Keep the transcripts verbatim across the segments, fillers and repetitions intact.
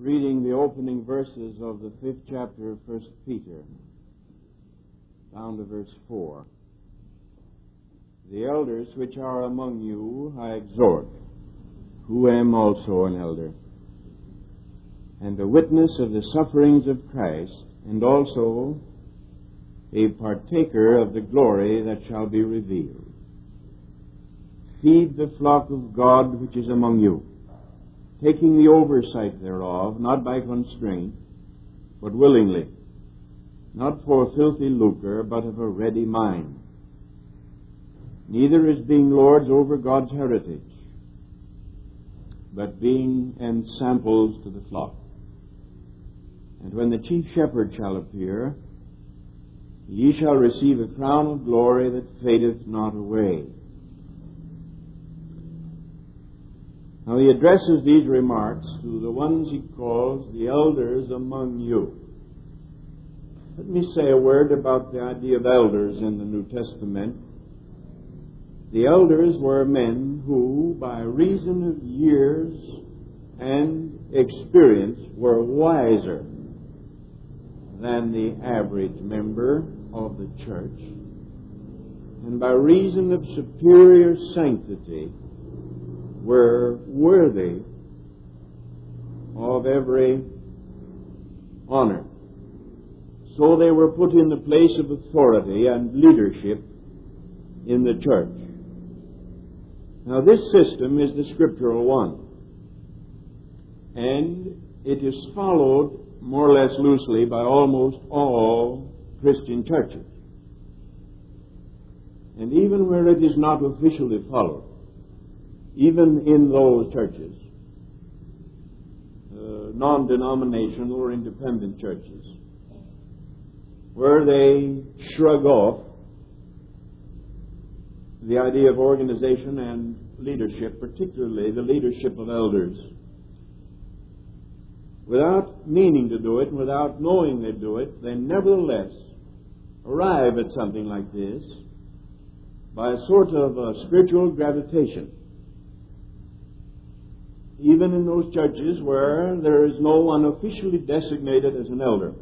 reading the opening verses of the fifth chapter of First Peter, down to verse four. The elders which are among you I exhort, who am also an elder, and a witness of the sufferings of Christ, and also a partaker of the glory that shall be revealed. Feed the flock of God which is among you, taking the oversight thereof, not by constraint, but willingly, not for filthy lucre, but of a ready mind, neither as being lords over God's heritage, but being ensamples to the flock. And when the chief shepherd shall appear, ye shall receive a crown of glory that fadeth not away. Now he addresses these remarks to the ones he calls the elders among you. Let me say a word about the idea of elders in the New Testament. The elders were men who, by reason of years and experience, were wiser than the average member of the church, and by reason of superior sanctity, were worthy of every honor. So they were put in the place of authority and leadership in the church. Now this system is the scriptural one, and it is followed more or less loosely by almost all Christian churches. And even where it is not officially followed, even in those churches, uh, non-denominational or independent churches, where they shrug off the idea of organization and leadership, particularly the leadership of elders, without meaning to do it, and without knowing they do it, they nevertheless arrive at something like this by a sort of a spiritual gravitation. Even in those churches where there is no one officially designated as an elder,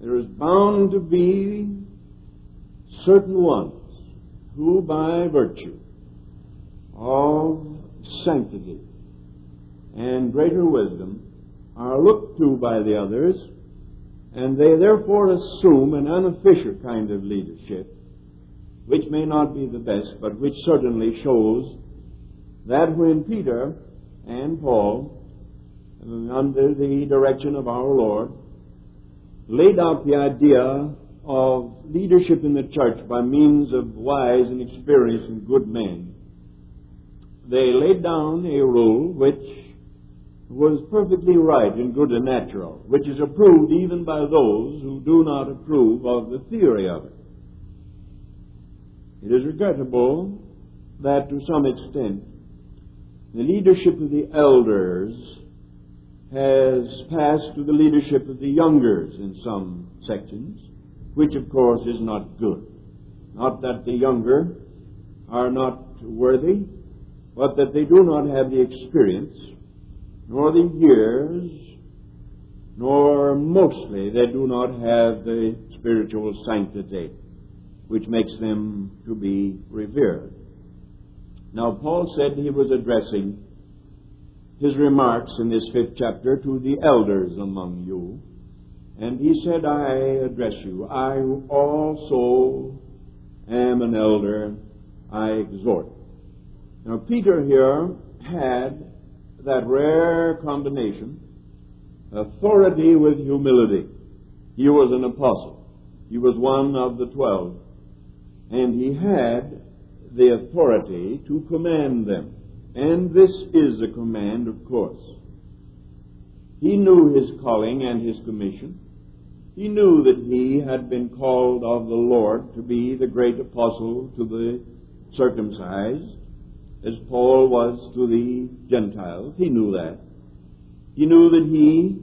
there is bound to be certain ones who, by virtue of sanctity and greater wisdom, are looked to by the others, and they therefore assume an unofficial kind of leadership, which may not be the best, but which certainly shows that when Peter and Paul, under the direction of our Lord, laid out the idea of leadership in the church by means of wise and experienced and good men, they laid down a rule which was perfectly right and good and natural, which is approved even by those who do not approve of the theory of it. It is regrettable that to some extent the leadership of the elders has passed to the leadership of the youngers in some sections, which of course is not good. Not that the younger are not worthy, but that they do not have the experience, nor the years, nor mostly they do not have the spiritual sanctity which makes them to be revered. Now Paul said he was addressing his remarks in this fifth chapter to the elders among you, and he said, I address you, I who also am an elder, I exhort. Now Peter here had that rare combination, authority with humility. He was an apostle. He was one of the twelve, and he had the authority to command them. And this is a command, of course. He knew his calling and his commission. He knew that he had been called of the Lord to be the great apostle to the circumcised, as Paul was to the Gentiles. He knew that. He knew that he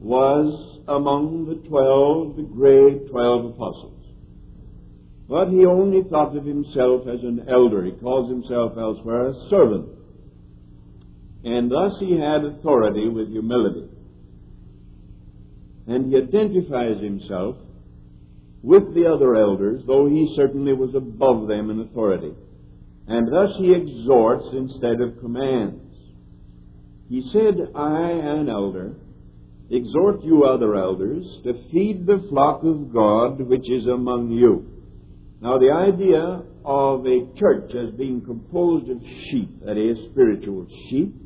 was among the twelve, the great twelve apostles. But he only thought of himself as an elder. He calls himself elsewhere a servant. And thus he had authority with humility. and he identifies himself with the other elders, though he certainly was above them in authority. And thus he exhorts instead of commands. He said, I, an elder, exhort you other elders to feed the flock of God which is among you. Now the idea of a church as being composed of sheep, that is, spiritual sheep,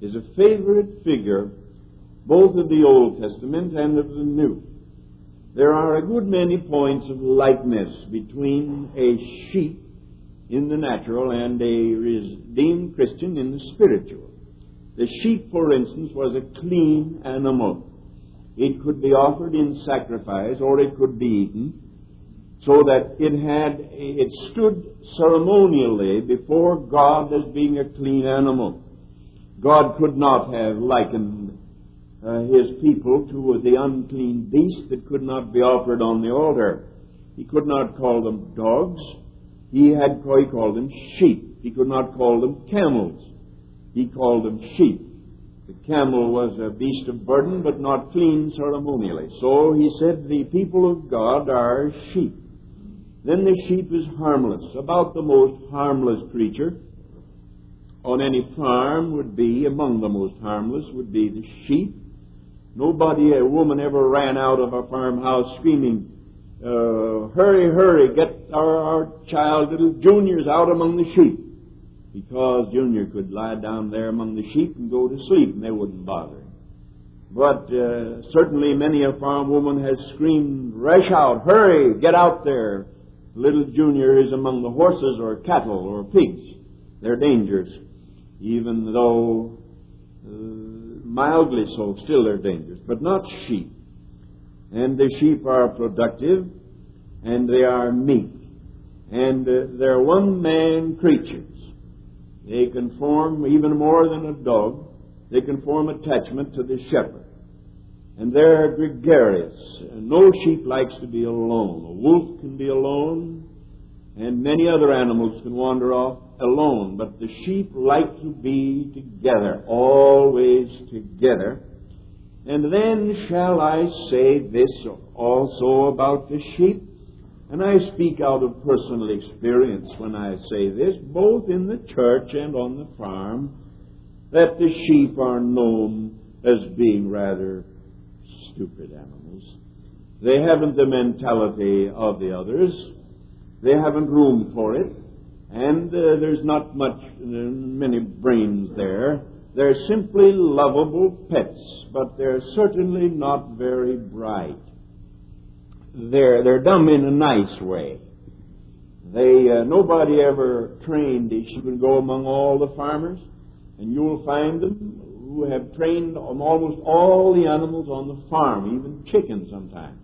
is a favorite figure both of the Old Testament and of the New. There are a good many points of likeness between a sheep in the natural and a redeemed Christian in the spiritual. The sheep, for instance, was a clean animal. It could be offered in sacrifice or it could be eaten, so that it had it stood ceremonially before God as being a clean animal. God could not have likened uh, his people to the unclean beast that could not be offered on the altar. He could not call them dogs. He had he called them sheep. He could not call them camels. He called them sheep. The camel was a beast of burden, but not clean ceremonially. So he said, the people of God are sheep. Then the sheep is harmless. About the most harmless creature on any farm would be, among the most harmless, would be the sheep. Nobody, a woman ever ran out of a farmhouse screaming, uh, hurry, hurry, get our, our child, little Junior's out among the sheep. Because Junior could lie down there among the sheep and go to sleep and they wouldn't bother him. But uh, certainly many a farm woman has screamed, rush out, hurry, get out there. Little Junior is among the horses or cattle or pigs. They're dangerous, even though uh, mildly so, still they're dangerous, but not sheep. And the sheep are productive and they are meek. And uh, they're one-man creatures. They conform even more than a dog. They conform attachment to the shepherd. And they're gregarious. No sheep likes to be alone. A wolf can be alone, and many other animals can wander off alone. But the sheep like to be together, always together. And then shall I say this also about the sheep? And I speak out of personal experience when I say this, both in the church and on the farm, that the sheep are known as being rather stupid animals. They haven't the mentality of the others. They haven't room for it. And uh, there's not much, uh, many brains there. They're simply lovable pets, but they're certainly not very bright. They're, they're dumb in a nice way. They, uh, nobody ever trained a sheep. You can go among all the farmers, and you'll find them who have trained on almost all the animals on the farm, even chickens sometimes.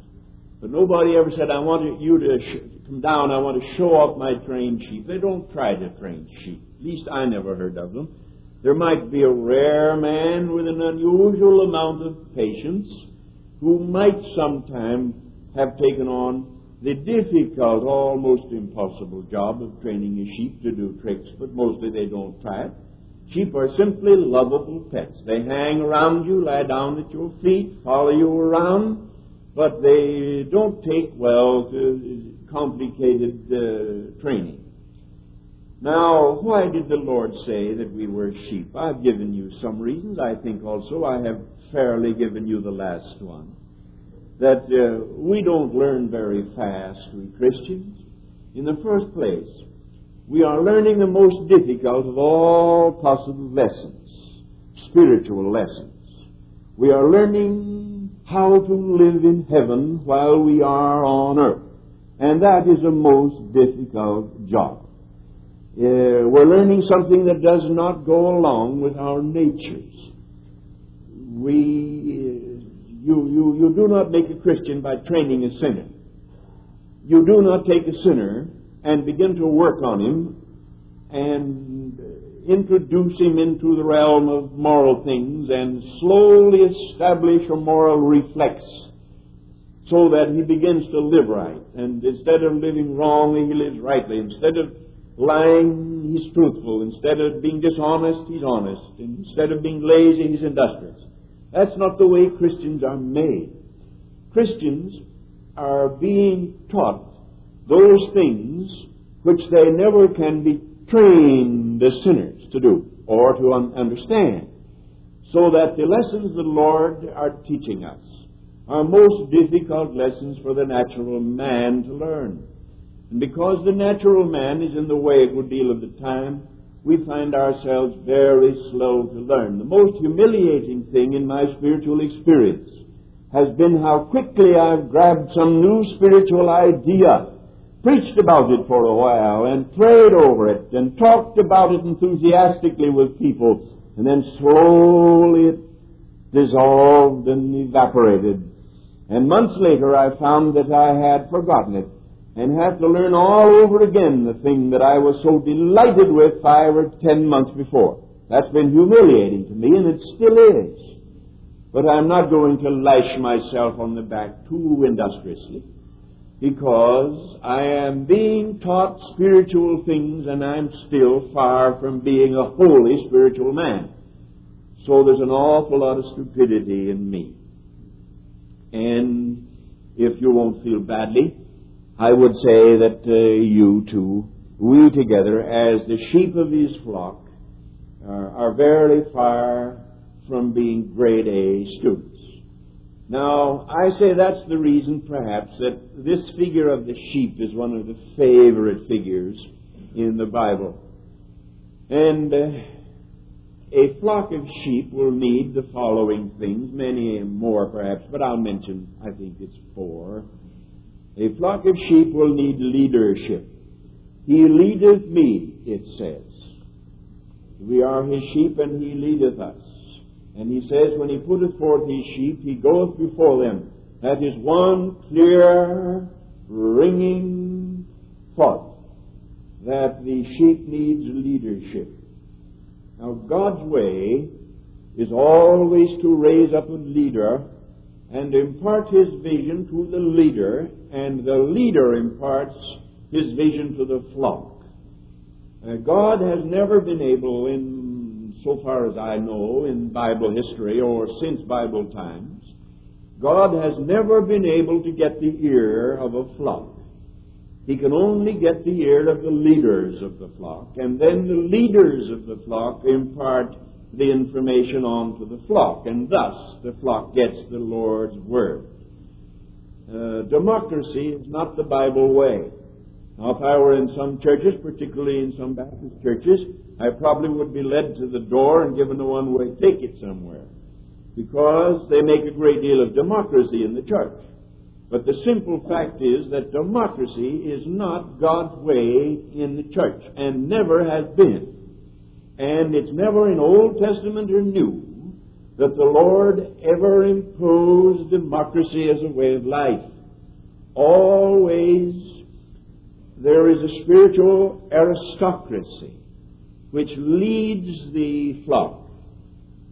But nobody ever said, I want you to sh- come down, I want to show off my trained sheep. They don't try to train sheep. At least I never heard of them. There might be a rare man with an unusual amount of patience who might sometime have taken on the difficult, almost impossible job of training a sheep to do tricks, but mostly they don't try it. Sheep are simply lovable pets. They hang around you, lie down at your feet, follow you around, but they don't take well to complicated uh, training. Now, why did the Lord say that we were sheep? I've given you some reasons. I think also I have fairly given you the last one. That uh, we don't learn very fast, we Christians. In the first place, we are learning the most difficult of all possible lessons, spiritual lessons. We are learning how to live in heaven while we are on earth. And that is a most difficult job. Uh, we're learning something that does not go along with our natures. We... Uh, You, you, you do not make a Christian by training a sinner. You do not take a sinner and begin to work on him and introduce him into the realm of moral things and slowly establish a moral reflex so that he begins to live right. And instead of living wrongly, he lives rightly. Instead of lying, he's truthful. Instead of being dishonest, he's honest. Instead of being lazy, he's industrious. That's not the way Christians are made. Christians are being taught those things which they never can be trained as sinners to do or to un- understand, so that the lessons the Lord are teaching us are most difficult lessons for the natural man to learn. And because the natural man is in the way a good deal of the time, we find ourselves very slow to learn. The most humiliating thing in my spiritual experience has been how quickly I've grabbed some new spiritual idea, preached about it for a while, and prayed over it, and talked about it enthusiastically with people, and then slowly it dissolved and evaporated. And months later I found that I had forgotten it, and had to learn all over again the thing that I was so delighted with five or ten months before. That's been humiliating to me, and it still is. But I'm not going to lash myself on the back too industriously, because I am being taught spiritual things, and I'm still far from being a holy spiritual man. So there's an awful lot of stupidity in me. And if you won't feel badly, I would say that uh, you two, we together, as the sheep of his flock, are, are very far from being grade A students. Now, I say that's the reason, perhaps, that this figure of the sheep is one of the favorite figures in the Bible. And uh, a flock of sheep will need the following things, many more perhaps, but I'll mention, I think it's four. A flock of sheep will need leadership. He leadeth me, it says. We are his sheep, and he leadeth us. And he says, when he putteth forth his sheep, he goeth before them. That is one clear, ringing thought, that the sheep needs leadership. Now, God's way is always to raise up a leader and impart his vision to the leader, and the leader imparts his vision to the flock. Uh, God has never been able, in so far as I know, in Bible history or since Bible times, God has never been able to get the ear of a flock. He can only get the ear of the leaders of the flock, and then the leaders of the flock impart the information on to the flock, and thus the flock gets the Lord's word. Uh, democracy is not the Bible way. Now, if I were in some churches, particularly in some Baptist churches, I probably would be led to the door and given a one-way ticket somewhere, because they make a great deal of democracy in the church. But the simple fact is that democracy is not God's way in the church, and never has been. And it's never in Old Testament or New that the Lord ever imposed democracy as a way of life. Always there is a spiritual aristocracy which leads the flock,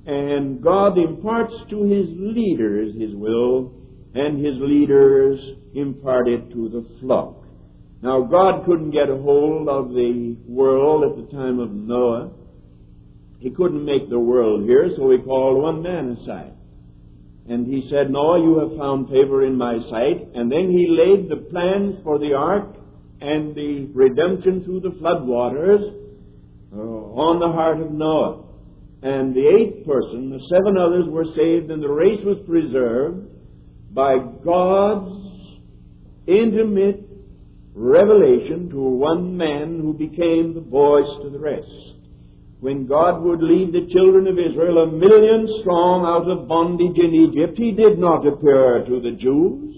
and God imparts to his leaders his will, and his leaders impart it to the flock. Now, God couldn't get a hold of the world at the time of Noah. He couldn't make the world here, so he called one man aside. And he said, Noah, you have found favor in my sight. And then he laid the plans for the ark and the redemption through the flood waters uh, on the heart of Noah. And the eighth person, the seven others were saved, and the race was preserved by God's intimate revelation to one man who became the voice to the rest. When God would lead the children of Israel, a million strong, out of bondage in Egypt, he did not appear to the Jews,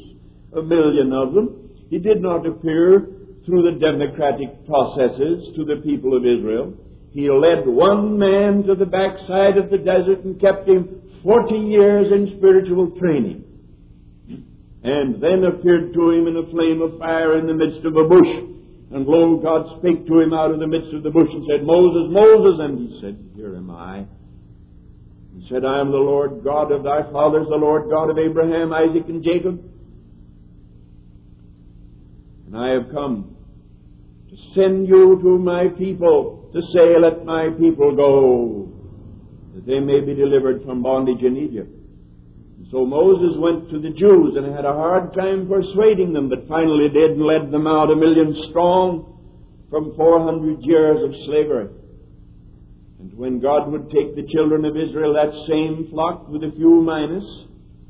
a million of them. He did not appear through the democratic processes to the people of Israel. He led one man to the backside of the desert and kept him forty years in spiritual training, and then appeared to him in a flame of fire in the midst of a bush. And lo, God spake to him out of the midst of the bush and said, Moses, Moses. And he said, Here am I. He said, I am the Lord God of thy fathers, the Lord God of Abraham, Isaac, and Jacob. And I have come to send you to my people, to say, Let my people go, that they may be delivered from bondage in Egypt. So Moses went to the Jews and had a hard time persuading them, but finally did and led them out a million strong from four hundred years of slavery. And when God would take the children of Israel, that same flock with a few minus,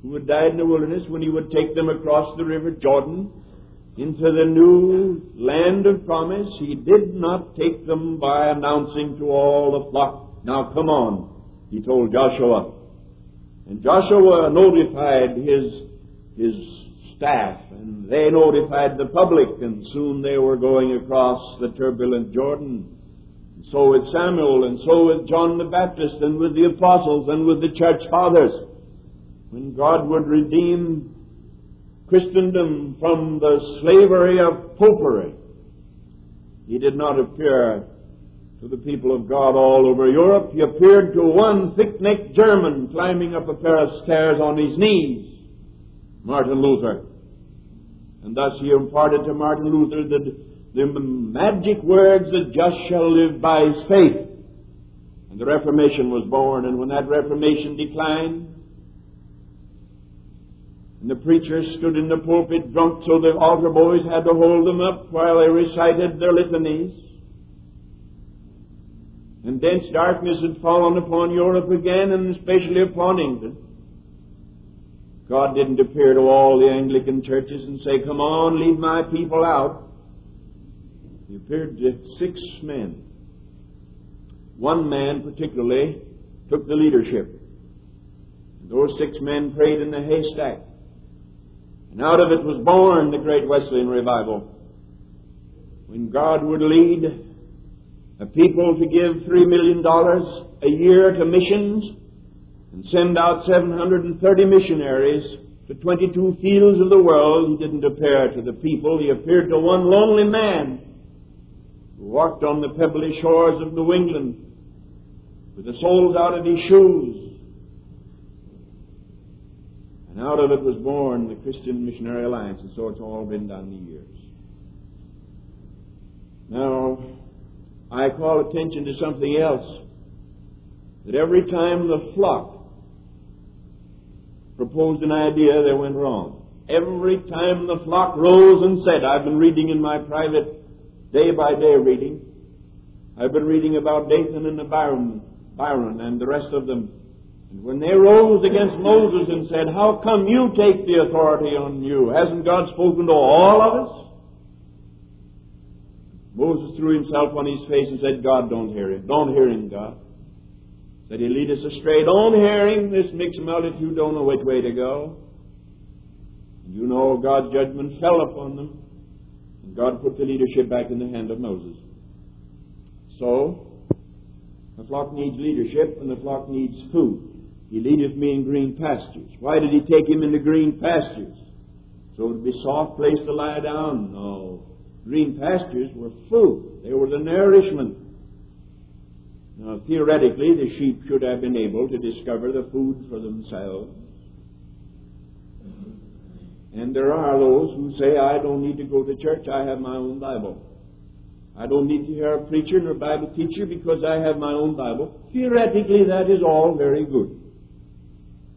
who had died in the wilderness, when he would take them across the river Jordan into the new land of promise, he did not take them by announcing to all the flock, "Now come on," he told Joshua. And Joshua notified his his staff, and they notified the public, and soon they were going across the turbulent Jordan. And so with Samuel, and so with John the Baptist, and with the apostles, and with the church fathers. When God would redeem Christendom from the slavery of popery, he did not appear to the people of God all over Europe. He appeared to one thick-necked German climbing up a pair of stairs on his knees, Martin Luther. And thus he imparted to Martin Luther the, the magic words, "The just shall live by his faith." And the Reformation was born, and when that Reformation declined, and the preachers stood in the pulpit drunk, so the altar boys had to hold them up while they recited their litanies. And dense darkness had fallen upon Europe again, and especially upon England. God didn't appear to all the Anglican churches and say, "Come on, lead my people out." He appeared to six men. One man particularly took the leadership. And those six men prayed in the haystack. And out of it was born the great Wesleyan revival. When God would lead a people to give three million dollars a year to missions and send out seven hundred thirty missionaries to twenty-two fields of the world, he didn't appear to the people. He appeared to one lonely man who walked on the pebbly shores of New England with the soles out of his shoes. And out of it was born the Christian Missionary Alliance, and so it's all been done in years. Now, I call attention to something else, that every time the flock proposed an idea, they went wrong. Every time the flock rose and said, I've been reading in my private day-by-day reading, I've been reading about Dathan and the Byron, Byron and the rest of them. And when they rose against Moses and said, how come you take the authority on you? Hasn't God spoken to all of us? Moses threw himself on his face and said, God, don't hear him. Don't hear him, God. Said he lead us astray. Don't hear him. This mixed multitude don't know which way to go. And you know, God's judgment fell upon them. And God put the leadership back in the hand of Moses. So, the flock needs leadership and the flock needs food. He leadeth me in green pastures. Why did he take him into green pastures? So it would be a soft place to lie down? No. Green pastures were food. They were the nourishment. Now, theoretically, the sheep should have been able to discover the food for themselves. And there are those who say, I don't need to go to church. I have my own Bible. I don't need to hear a preacher nor a Bible teacher because I have my own Bible. Theoretically, that is all very good.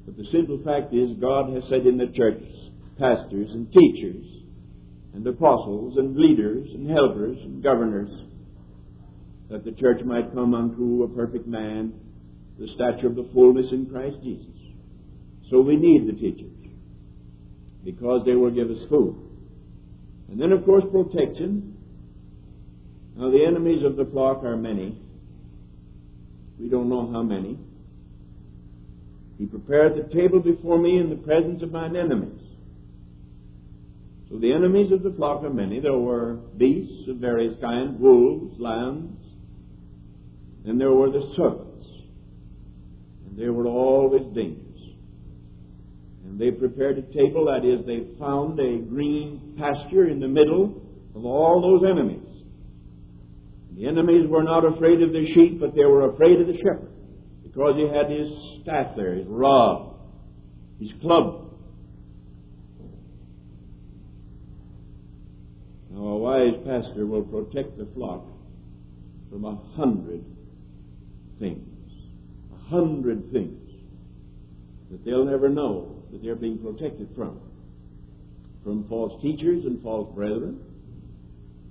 But the simple fact is God has said in the church, pastors and teachers, and apostles, and leaders, and helpers, and governors, that the church might come unto a perfect man, the stature of the fullness in Christ Jesus. So we need the teachers, because they will give us food. And then, of course, protection. Now, the enemies of the flock are many. We don't know how many. He prepared the table before me in the presence of mine enemies. So the enemies of the flock are many. There were beasts of various kinds, wolves, lions, and there were the serpents. And they were always dangerous. And they prepared a table, that is, they found a green pasture in the middle of all those enemies. The enemies were not afraid of the sheep, but they were afraid of the shepherd, because he had his staff there, his rod, his club. A wise pastor will protect the flock from a hundred things, a hundred things that they'll never know that they're being protected from, from false teachers and false brethren.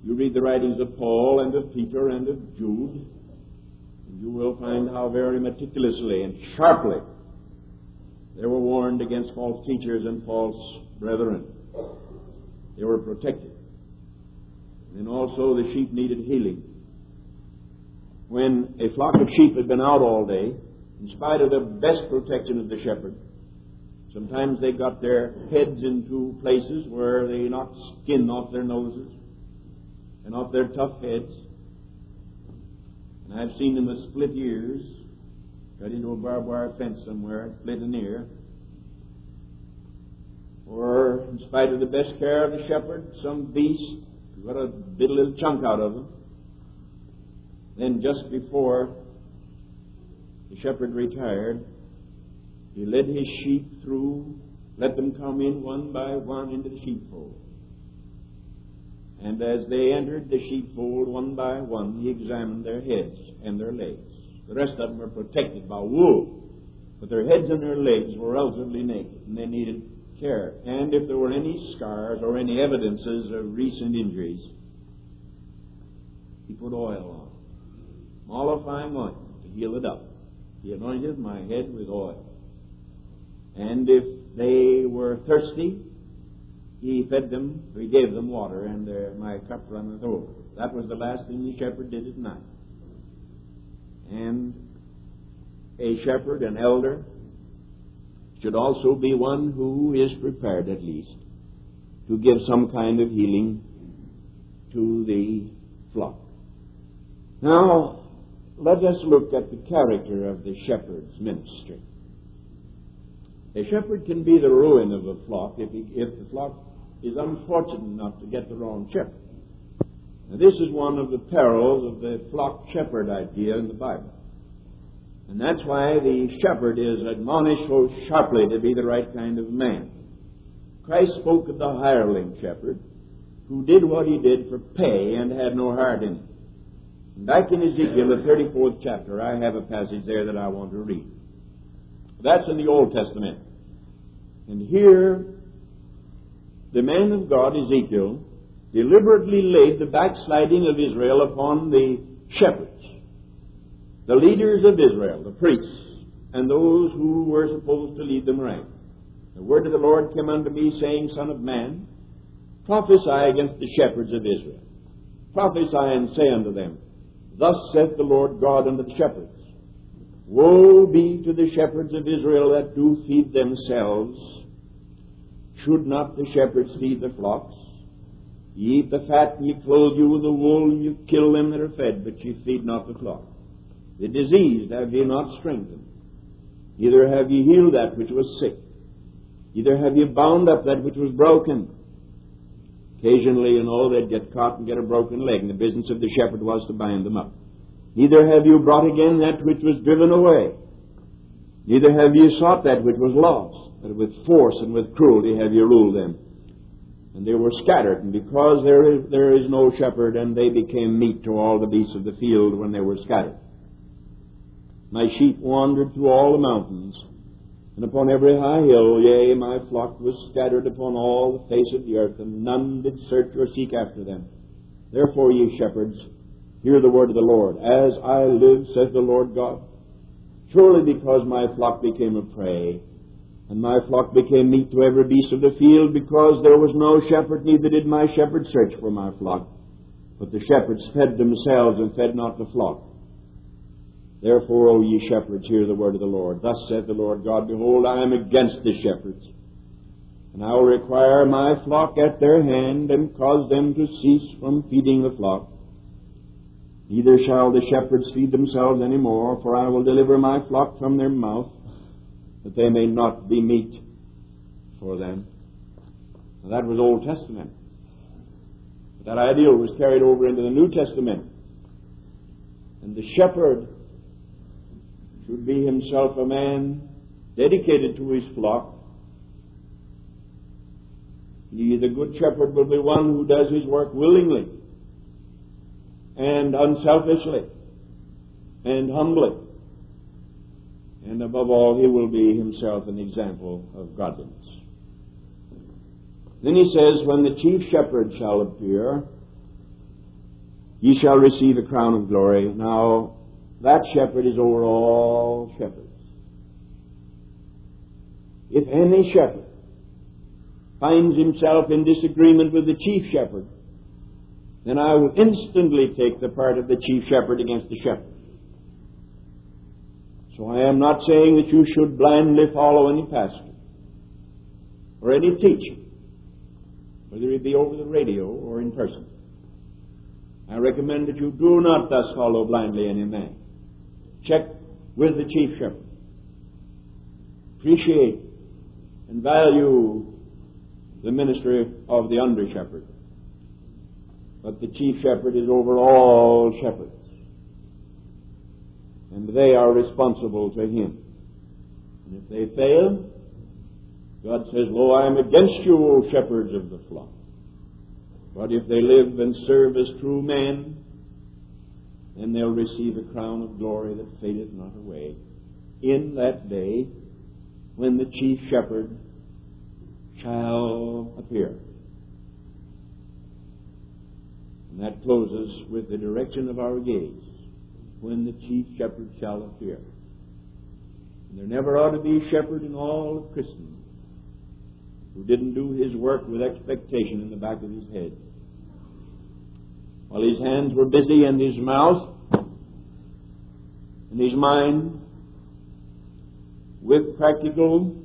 You read the writings of Paul and of Peter and of Jude, and you will find how very meticulously and sharply they were warned against false teachers and false brethren. They were protected. And also the sheep needed healing. When a flock of sheep had been out all day, in spite of the best protection of the shepherd, sometimes they got their heads into places where they knocked skin off their noses and off their tough heads. And I've seen them with split ears, cut into a barbed wire fence somewhere and split an ear. Or, in spite of the best care of the shepherd, some beast got a bit a little chunk out of them. Then, just before the shepherd retired, he led his sheep through, let them come in one by one into the sheepfold. And as they entered the sheepfold one by one, he examined their heads and their legs. The rest of them were protected by wool, but their heads and their legs were relatively naked, and they needed care. And if there were any scars or any evidences of recent injuries, he put oil on, mollifying oil, to heal it up. He anointed my head with oil. And if they were thirsty, he fed them, he gave them water, and their, my cup runneth over. That was the last thing the shepherd did at night. And a shepherd, an elder, should also be one who is prepared, at least, to give some kind of healing to the flock. Now, let us look at the character of the shepherd's ministry. A shepherd can be the ruin of a flock if, he, if the flock is unfortunate enough to get the wrong shepherd. Now, this is one of the perils of the flock-shepherd idea in the Bible. And that's why the shepherd is admonished so sharply to be the right kind of man. Christ spoke of the hireling shepherd who did what he did for pay and had no heart in him. Back in Ezekiel, the thirty-fourth chapter, I have a passage there that I want to read. That's in the Old Testament. And here, the man of God, Ezekiel, deliberately laid the backsliding of Israel upon the shepherds, the leaders of Israel, the priests, and those who were supposed to lead them right. The word of the Lord came unto me, saying, Son of man, prophesy against the shepherds of Israel. Prophesy and say unto them, Thus saith the Lord God unto the shepherds, Woe be to the shepherds of Israel that do feed themselves. Should not the shepherds feed the flocks? Ye eat the fat, and ye clothe you with the wool, and you kill them that are fed, but ye feed not the flock. The diseased have ye not strengthened, neither have ye healed that which was sick, neither have ye bound up that which was broken. Occasionally, you know, they'd get caught and get a broken leg, and the business of the shepherd was to bind them up. Neither have you brought again that which was driven away, neither have ye sought that which was lost, but with force and with cruelty have ye ruled them. And they were scattered, and because there is, there is no shepherd, and they became meat to all the beasts of the field when they were scattered. My sheep wandered through all the mountains, and upon every high hill, yea, my flock was scattered upon all the face of the earth, and none did search or seek after them. Therefore, ye shepherds, hear the word of the Lord. As I live, saith the Lord God, surely because my flock became a prey, and my flock became meat to every beast of the field, because there was no shepherd, neither did my shepherd search for my flock. But the shepherds fed themselves, and fed not the flock. Therefore, O ye shepherds, hear the word of the Lord. Thus saith the Lord God, Behold, I am against the shepherds, and I will require my flock at their hand, and cause them to cease from feeding the flock. Neither shall the shepherds feed themselves any more, for I will deliver my flock from their mouth, that they may not be meat for them. Now, that was Old Testament. But that ideal was carried over into the New Testament. And the shepherd should be himself a man dedicated to his flock. He, the good shepherd, will be one who does his work willingly and unselfishly and humbly. and above all, he will be himself an example of godliness. Then he says, when the chief shepherd shall appear, ye shall receive a crown of glory. Now, that shepherd is over all shepherds. If any shepherd finds himself in disagreement with the chief shepherd, then I will instantly take the part of the chief shepherd against the shepherd. So I am not saying that you should blindly follow any pastor or any teacher, whether it be over the radio or in person. I recommend that you do not thus follow blindly any man. Check with the chief shepherd. Appreciate and value the ministry of the under shepherd. But the chief shepherd is over all shepherds, and they are responsible to him. And if they fail, God says, "Lo, I am against you, O shepherds of the flock." But if they live and serve as true men, then they'll receive a crown of glory that fadeth not away in that day when the chief shepherd shall appear. And that closes with the direction of our gaze, when the chief shepherd shall appear. And there never ought to be a shepherd in all of Christendom who didn't do his work with expectation in the back of his head. While his hands were busy and his mouth and his mind with practical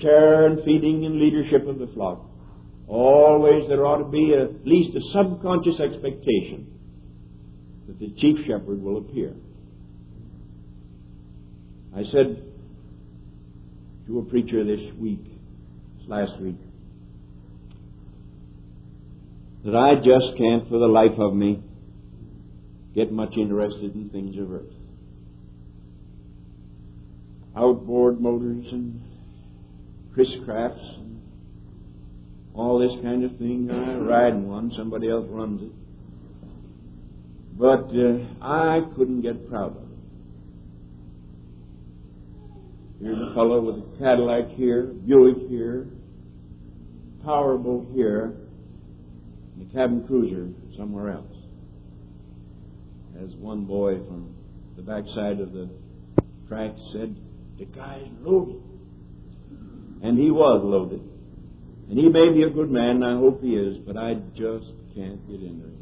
care and feeding and leadership of the flock, always there ought to be a, at least a subconscious expectation that the chief shepherd will appear. I said to a preacher this week, last week, that I just can't for the life of me get much interested in things of earth. Outboard motors and Chris-crafts and all this kind of thing. I ride in one, somebody else runs it. But uh, I couldn't get proud of it. Here's a fellow with a Cadillac here, Buick here, Powerboat here, and a cabin cruiser somewhere else. As one boy from the backside of the track said, "The guy's loaded." And he was loaded. And he may be a good man, and I hope he is, but I just can't get interested.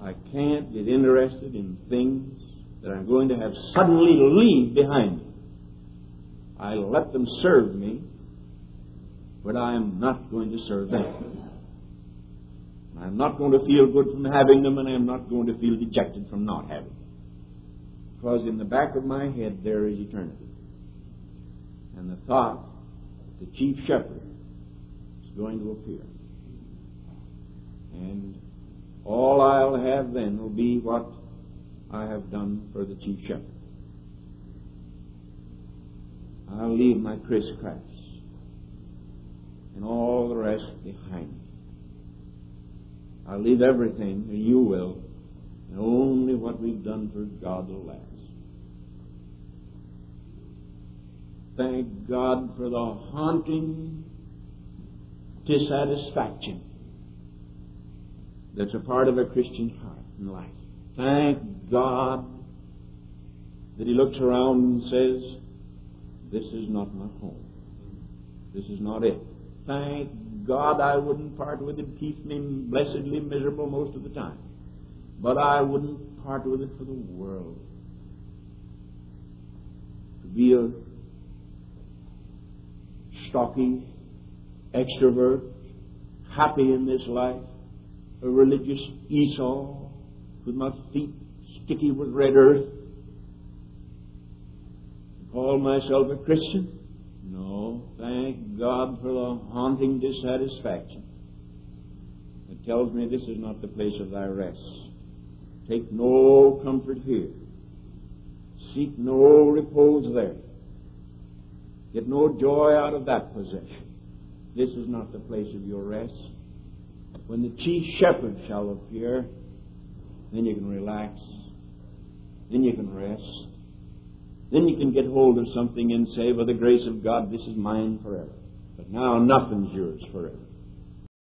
I can't get interested in things that I'm going to have suddenly leave behind me. I let them serve me, but I'm not going to serve them. I'm not going to feel good from having them, and I'm not going to feel dejected from not having them. Because in the back of my head there is eternity. And the thought, the chief shepherd is going to appear. And all I'll have then will be what I have done for the chief shepherd. I'll leave my criss-cross and all the rest behind me. I'll leave everything, and you will, and only what we've done for God will last. Thank God for the haunting dissatisfaction that's a part of a Christian heart and life. Thank God that he looks around and says, "This is not my home. This is not it." Thank God I wouldn't part with it. Keeps me blessedly miserable most of the time. But I wouldn't part with it for the world. To be a stocky extrovert, happy in this life, a religious Esau, with my feet sticky with red earth, call myself a Christian? No. Thank God for the haunting dissatisfaction that tells me this is not the place of thy rest. Take no comfort here. Seek no repose there. Get no joy out of that possession. This is not the place of your rest. When the chief shepherd shall appear, then you can relax. Then you can rest. Then you can get hold of something and say, by the grace of God, this is mine forever. But now nothing's yours forever.